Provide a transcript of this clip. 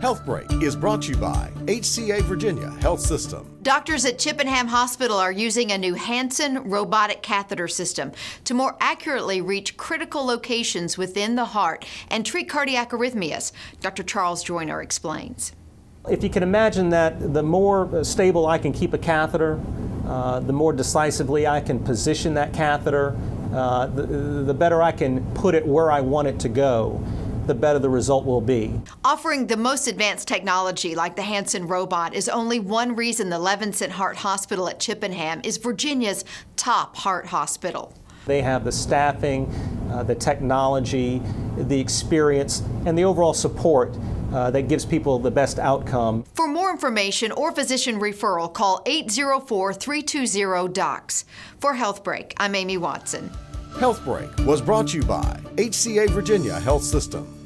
Health Break is brought to you by HCA Virginia Health System. Doctors at Chippenham Hospital are using a new Hansen robotic catheter system to more accurately reach critical locations within the heart and treat cardiac arrhythmias. Dr. Charles Joyner explains. If you can imagine that the more stable I can keep a catheter, the more decisively I can position that catheter, the better I can put it where I want it to go, the better the result will be. Offering the most advanced technology like the Hansen robot is only one reason the Levinson Heart Hospital at Chippenham is Virginia's top heart hospital. They have the staffing, the technology, the experience, and the overall support that gives people the best outcome. For more information or physician referral, call 804-320-DOCS. For Health Break, I'm Amy Watson. Health Break was brought to you by HCA Virginia Health System.